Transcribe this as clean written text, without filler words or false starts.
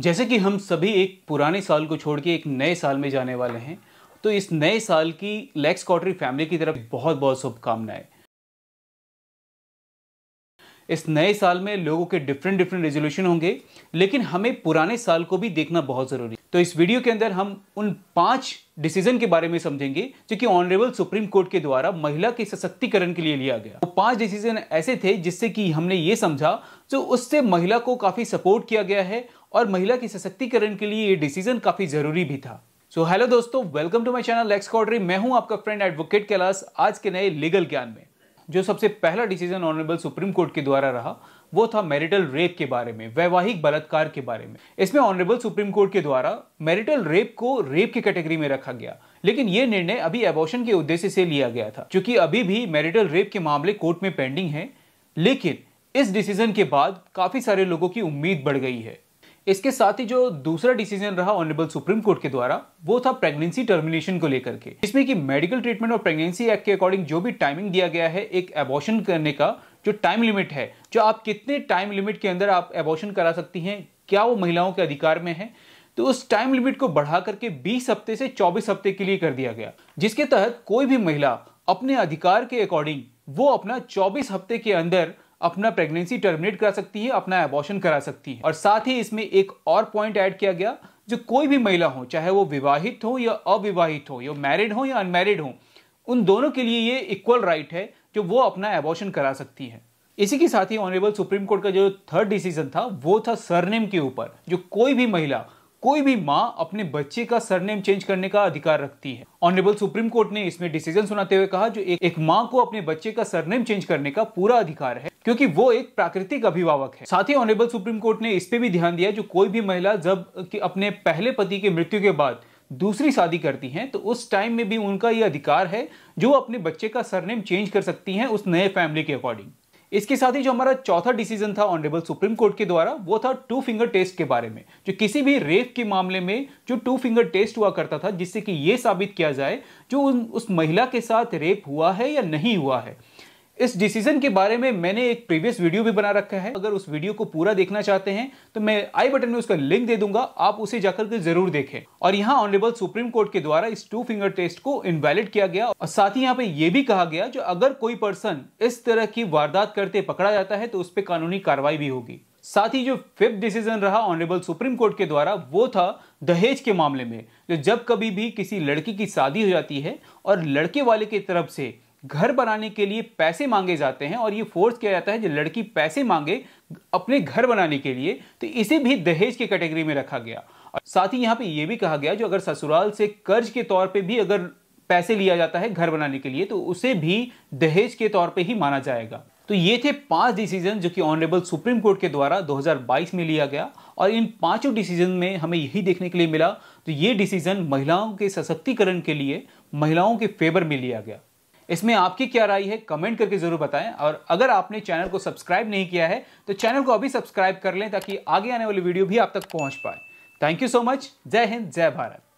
जैसे कि हम सभी एक पुराने साल को छोड़ के एक नए साल में जाने वाले हैं, तो इस नए साल की लेक्स कोठारी फैमिली की तरफ बहुत बहुत शुभकामनाएं। इस नए साल में लोगों के डिफरेंट रेजोल्यूशन होंगे, लेकिन हमें पुराने साल को भी देखना बहुत ज़रूरी है। तो इस वीडियो के अंदर हम उन 5 डिसीजन के बारे में समझेंगे जो कि ऑनरेबल सुप्रीम कोर्ट के द्वारा महिला के सशक्तिकरण के लिए लिया गया। वो 5 डिसीजन ऐसे थे जिससे कि हमने ये समझा जो उससे महिला को काफ़ी सपोर्ट किया गया है और महिला के सशक्तिकरण के लिए ये डिसीजन काफ़ी ज़रूरी भी था। सो हेलो दोस्तों, welcome to my channel Lex Kothari. मैं हूँ आपका फ्रेंड एडवोकेट कैलाश। आज के नए लीगल ज्ञान में जो सबसे पहला डिसीजन ऑनरेबल सुप्रीम कोर्ट के द्वारा रहा वो था मैरिटल रेप के बारे में, वैवाहिक बलात्कार के बारे में। इसमें ऑनरेबल सुप्रीम कोर्ट के द्वारा मैरिटल रेप को रेप की कैटेगरी में रखा गया, लेकिन यह निर्णय अभी एबॉर्शन के उद्देश्य से लिया गया था, क्योंकि अभी भी मैरिटल रेप के मामले कोर्ट में पेंडिंग है। लेकिन इस डिसीजन के बाद काफी सारे लोगों की उम्मीद बढ़ गई है। इसके साथ ही जो दूसरा डिसीजन रहा ऑनरेबल सुप्रीम कोर्ट के द्वारा वो था प्रेगनेंसी टर्मिनेशन को लेकर के, जिसमें कि मेडिकल ट्रीटमेंट और प्रेगनेंसी एक्ट के अकॉर्डिंग जो भी टाइमिंग दिया गया है एक एबॉर्शन करने का, जो टाइम लिमिट है, जो आप कितने टाइम लिमिट के अंदर आप एबॉर्शन करा सकती हैं, क्या वो महिलाओं के अधिकार में है, तो उस टाइम लिमिट को बढ़ा करके 20 हफ्ते से 24 हफ्ते के लिए कर दिया गया, जिसके तहत कोई भी महिला अपने अधिकार के अकॉर्डिंग वो अपना 24 हफ्ते के अंदर अपना प्रेगनेंसी टर्मिनेट करा सकती है, अपना एबॉर्शन करा सकती है। और साथ ही इसमें एक और पॉइंट ऐड किया गया, जो कोई भी महिला हो, चाहे वो विवाहित हो या अविवाहित हो, या मैरिड हो या अनमैरिड हो, उन दोनों के लिए ये इक्वल राइट है जो वो अपना एबॉर्शन करा सकती है। इसी के साथ ही ऑनरेबल सुप्रीम कोर्ट का जो थर्ड डिसीजन था वो था सरनेम के ऊपर, जो कोई भी महिला, कोई भी माँ अपने बच्चे का सरनेम चेंज करने का अधिकार रखती है। ऑनरेबल सुप्रीम कोर्ट ने इसमें डिसीजन सुनाते हुए कहा जो एक माँ को अपने बच्चे का सरनेम चेंज करने का पूरा अधिकार है, क्योंकि वो एक प्राकृतिक अभिभावक है। साथ ही ऑनरेबल सुप्रीम कोर्ट ने इस पे भी ध्यान दिया जो कोई भी महिला जब कि अपने पहले पति की मृत्यु के बाद दूसरी शादी करती हैं, तो उस टाइम में भी उनका ये अधिकार है जो अपने बच्चे का सरनेम चेंज कर सकती हैं उस नए फैमिली के अकॉर्डिंग। इसके साथ ही जो हमारा चौथा डिसीजन था ऑनरेबल सुप्रीम कोर्ट के द्वारा वो था 2 फिंगर टेस्ट के बारे में, जो किसी भी रेप के मामले में जो 2 फिंगर टेस्ट हुआ करता था, जिससे कि ये साबित किया जाए जो उस महिला के साथ रेप हुआ है या नहीं हुआ है। इस डिसीजन के बारे में मैंने एक प्रीवियस वीडियो भी बना रखा है, अगर उस वीडियो को पूरा देखना चाहते हैं तो मैं आई बटन में उसका लिंक दे दूंगा, आप उसे जाकर के जरूर देखें। और यहाँ ऑनरेबल सुप्रीम कोर्ट के द्वारा इस 2 फिंगर टेस्ट को इनवैलिड किया गया, और साथ ही यहाँ पे ये भी कहा गया जो अगर कोई पर्सन इस तरह की वारदात करते पकड़ा जाता है तो उस पर कानूनी कार्रवाई भी होगी। साथ ही जो 5th डिसीजन रहा ऑनरेबल सुप्रीम कोर्ट के द्वारा वो था दहेज के मामले में, जो जब कभी भी किसी लड़की की शादी हो जाती है और लड़के वाले की तरफ से घर बनाने के लिए पैसे मांगे जाते हैं और ये फोर्स किया जाता है जो लड़की पैसे मांगे अपने घर बनाने के लिए, तो इसे भी दहेज की कैटेगरी में रखा गया। और साथ ही यहाँ पे ये भी कहा गया जो अगर ससुराल से कर्ज के तौर पे भी अगर पैसे लिया जाता है घर बनाने के लिए, तो उसे भी दहेज के तौर पे ही माना जाएगा। तो ये थे 5 डिसीजन जो कि ऑनरेबल सुप्रीम कोर्ट के द्वारा 2022 में लिया गया, और इन 5 डिसीजन में हमें यही देखने के लिए मिला तो ये डिसीजन महिलाओं के सशक्तिकरण के लिए, महिलाओं के फेवर में लिया गया। इसमें आपकी क्या राय है कमेंट करके जरूर बताएं, और अगर आपने चैनल को सब्सक्राइब नहीं किया है तो चैनल को अभी सब्सक्राइब कर लें ताकि आगे आने वाली वीडियो भी आप तक पहुंच पाए। Thank you so much. जय हिंद, जय भारत।